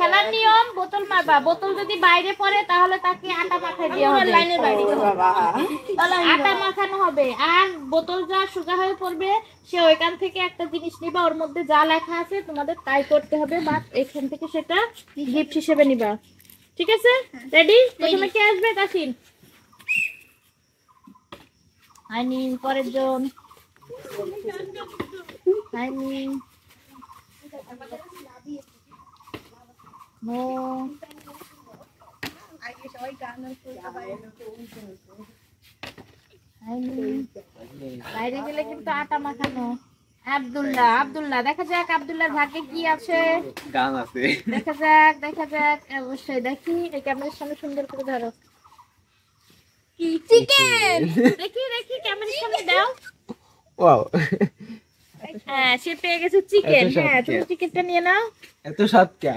খেলার নিয়ম বোতল মারবা, বোতল যদি বাইরে পড়ে তাহলে তাকে আটা মাখায় দেওয়া হবে, লাইনের বাইরে আটা মাখানো হবে। আর বোতল যা সোজা হয়ে পড়বে সে ওইখান থেকে একটা জিনিস নিবা, ওর মধ্যে যা লেখা আছে তোমাদের তাই করতে হবে, বা এখান থেকে সেটা গিফট হিসেবে নিবা। ঠিক আছে, রেডি? প্রথমে কে আসবে? তাসিন। আইনি, পরের জন আইনি। বাইরে গেলে কিন্তু আটা মাখানো। আব্দুল্লাহ, আব্দুল্লাহ, দেখা যাক আব্দুল্লাহ ভাগ্যে কি আছে। গান আছে, দেখা যাক, দেখা যাক, অবশ্যই দেখি। ক্যামেরার সামনে সুন্দর করে ধরো। কি চিকেন? দেখি দেখি, ক্যামেরার সামনে দাও। ওয়াও, হ্যাঁ সে পেয়ে গেছে চিকেন। হ্যাঁ তুমি চিকেনটা নিয়ে নাও। এত স্বাদ কে?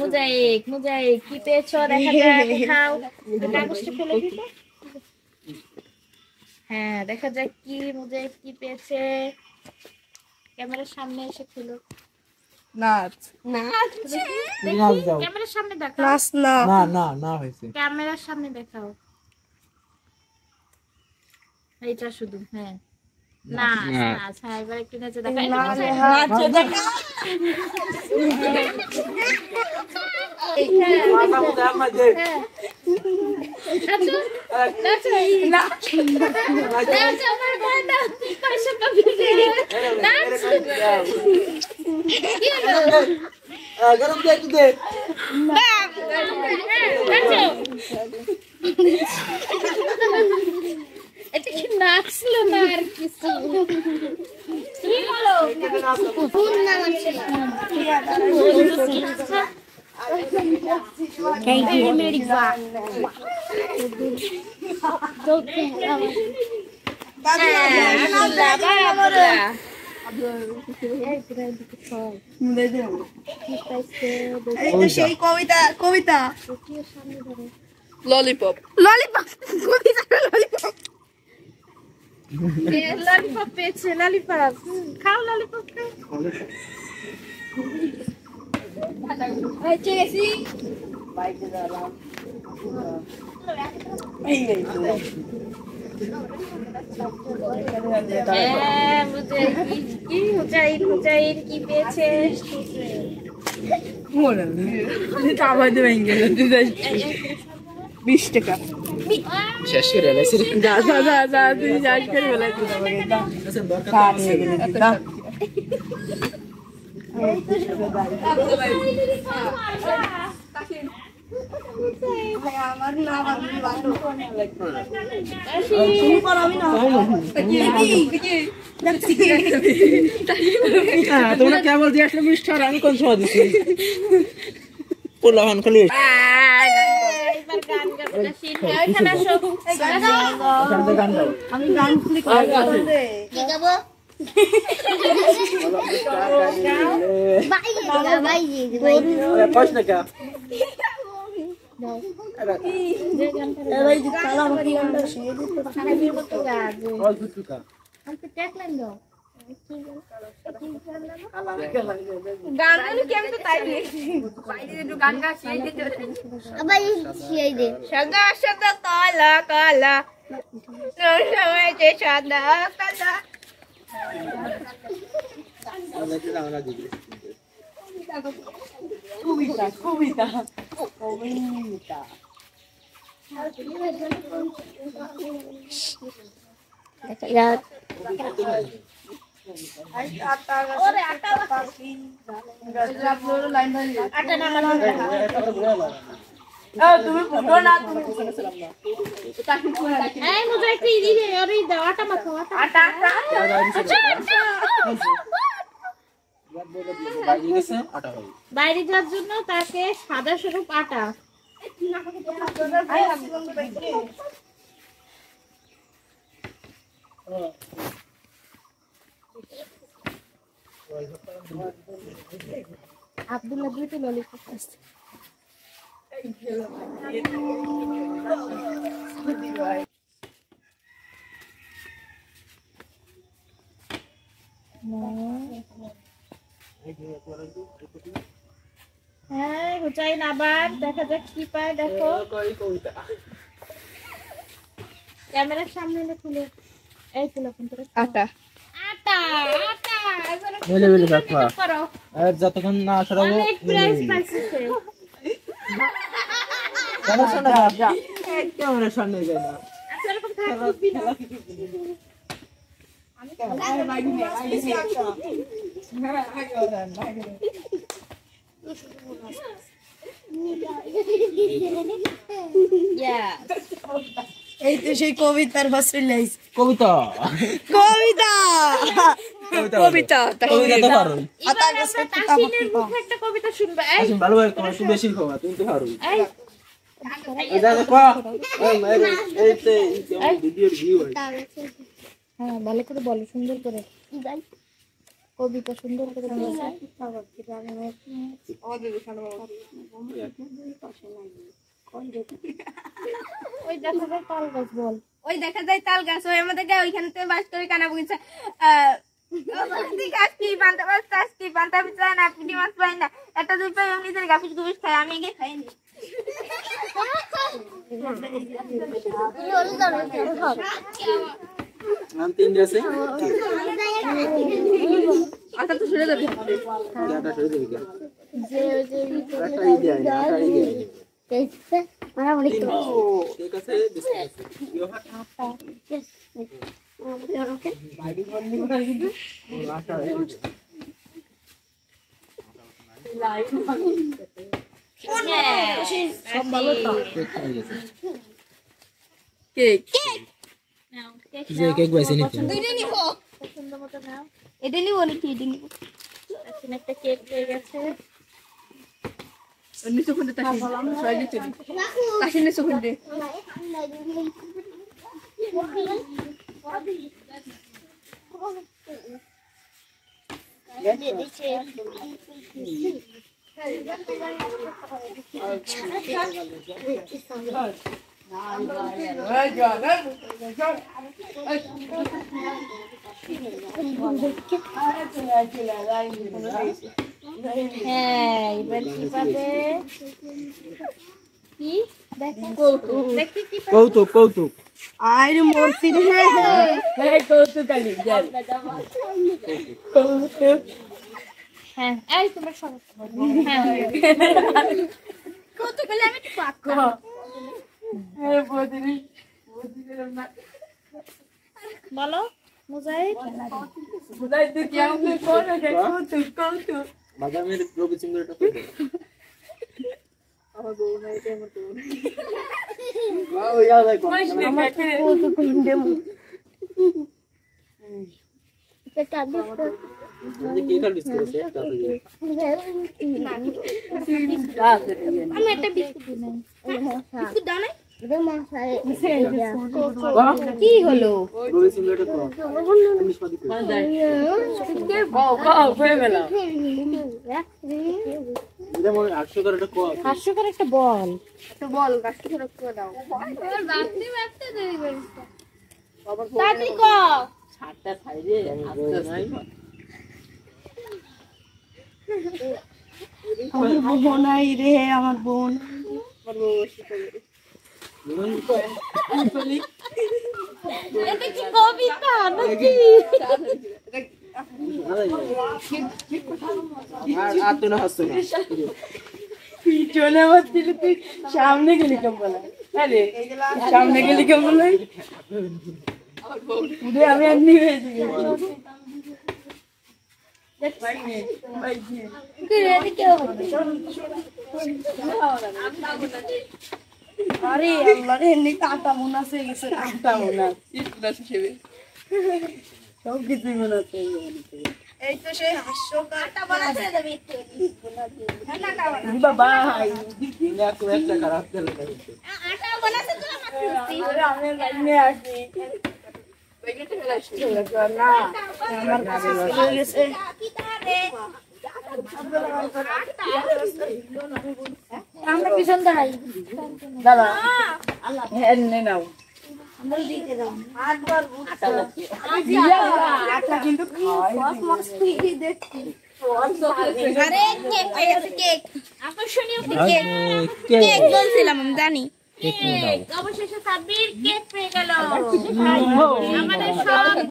মুজাইক, মুজাইক কি পেয়েছ? দেখা যাক, খাও। কাগজটা ফেলে দিতে। হ্যাঁ দেখা যাক কি মুজাইক কি পেয়েছে। ক্যামেরার সামনে এসে খুলো। নাচ, নাচ দাও। ক্যামেরার সামনে দেখাও। নাচ না, না না না হইছে। ক্যামেরার সামনে দেখাও এইটা শুধু। হ্যাঁ নাচ, নাচ। হ্যাঁ এবার একটু নেচে দেখাও। নাচ দেখাও। বাবা মুদা মজে নাচো, নাচো, নাচো, নাচো, আমার গানটা পাশে পাবিলে নাচো। গরম দে একটু দে। নাচো, এটা কি নাচলো না আর কিছু? কি বলো? কোন নাচলো? Thank you. मेरी बात तो बाबा बाबा अब ये इतना दिखता मुझे दे दो। शेरी Kavita, Kavita lollipop, lollipop Kavita lollipop. ये लॉलीपॉप पेचे, लॉलीपॉप खाओ, लॉलीपॉप खाओ। $20 শেষ করে তোমরা কেবল দিয়ে আসলে মিষ্টি, আর আমি কোন সময় দিচ্ছি পোলাহান খালি। আমি গান খুলি কালা কালা সাদা কালা। তুমি ফটো না, তুমি বাইরে যাওয়ার জন্য তাকে সাদা স্বরূপ আটা। Abdullah, give the lollipop first. Thank you. হ্যাঁ হুচাইন আবার দেখা যাক কি পায় দেখো ক্যামেরার সামনে এনে খুলে এই ফুল অন্তর আটা আটা আটা বলে বলে বাবা আর যতক্ষণ না সরাবো অনেক প্রাইস পাইছে জানো শোনা যা ক্যামেরার সামনে যায় না আসলে কত খুবই না কবিতা হ্যাঁ ভালো করে বল সুন্দর করে কি ভাই কবিতা সুন্দর করে বলছে স্বাগত কি জানি না ওদের বিশাল বড় পাশে নাই কোন ওই দেখা যায় তাল গাছ বল ওই দেখা যায় তাল গাছ ওই আমাদের গায় ওইখানেতে বাস করে কানা বগিচা ওই গাছ কি বানতে বাস গাছ কি বানতে বিচায় না পিটি মাছ পায় না এটা দুই পায় এমনি ধরে গাফিস গুবিস খায় আমি গে খাই না এই ওর জানো সব নাম তিন দিয়েছে আচ্ছা তো শুনে যাবে এটা শুনে যাবে যে ওই যে একটা আইডিয়া একটা আইডিয়া কেসে আমরা বলি তো কেসে বিস্কুট ইও হাত হাতটা কেস আমরা ওকে বাইডি বন্ধ করে দিই আচ্ছা লাইভ শুনে সব ভালো তো কেক কেক কেক বাইছে নি দুইটা নিব পছন্দ মত নাও এটা নিব নাকি এটা নিব এখন একটা কেক পেয়ে গেছে অন্য সুখুন দিতে সবাই চলি আসলে সুখুন দে কৌতুক আর মূর্তি কৌতুক হ্যাঁ এই তোমার সব কৌতুক আমি একটা বিস্কুট দাও না কি হলো হাস্যকর একটা বল আমার বোন আই রে আমার বোন সামনে গেলি কেমন আরে সামনে গেলি কেমন আমি এমনি হয়ে যাই আরে আল্লাহ রে এমনি কাটা মনে আছে গেছে কাটা মনে আছে ইতনা শিখবে সব কিছু মনে আছে এই তো সেই হাসো কাটা বলা আছে যাবে একটু না কাটা বলা বাবা দিনা তো একটা খারাপ চলে গেছে আটা বানাতে তো মাত্র আরে আমি লাইনে আসি বেগেতে ফেলাছি না আমার কাছে হয়ে গেছে জানি অবশেষে সাব্বির কেক পেয়ে গেল।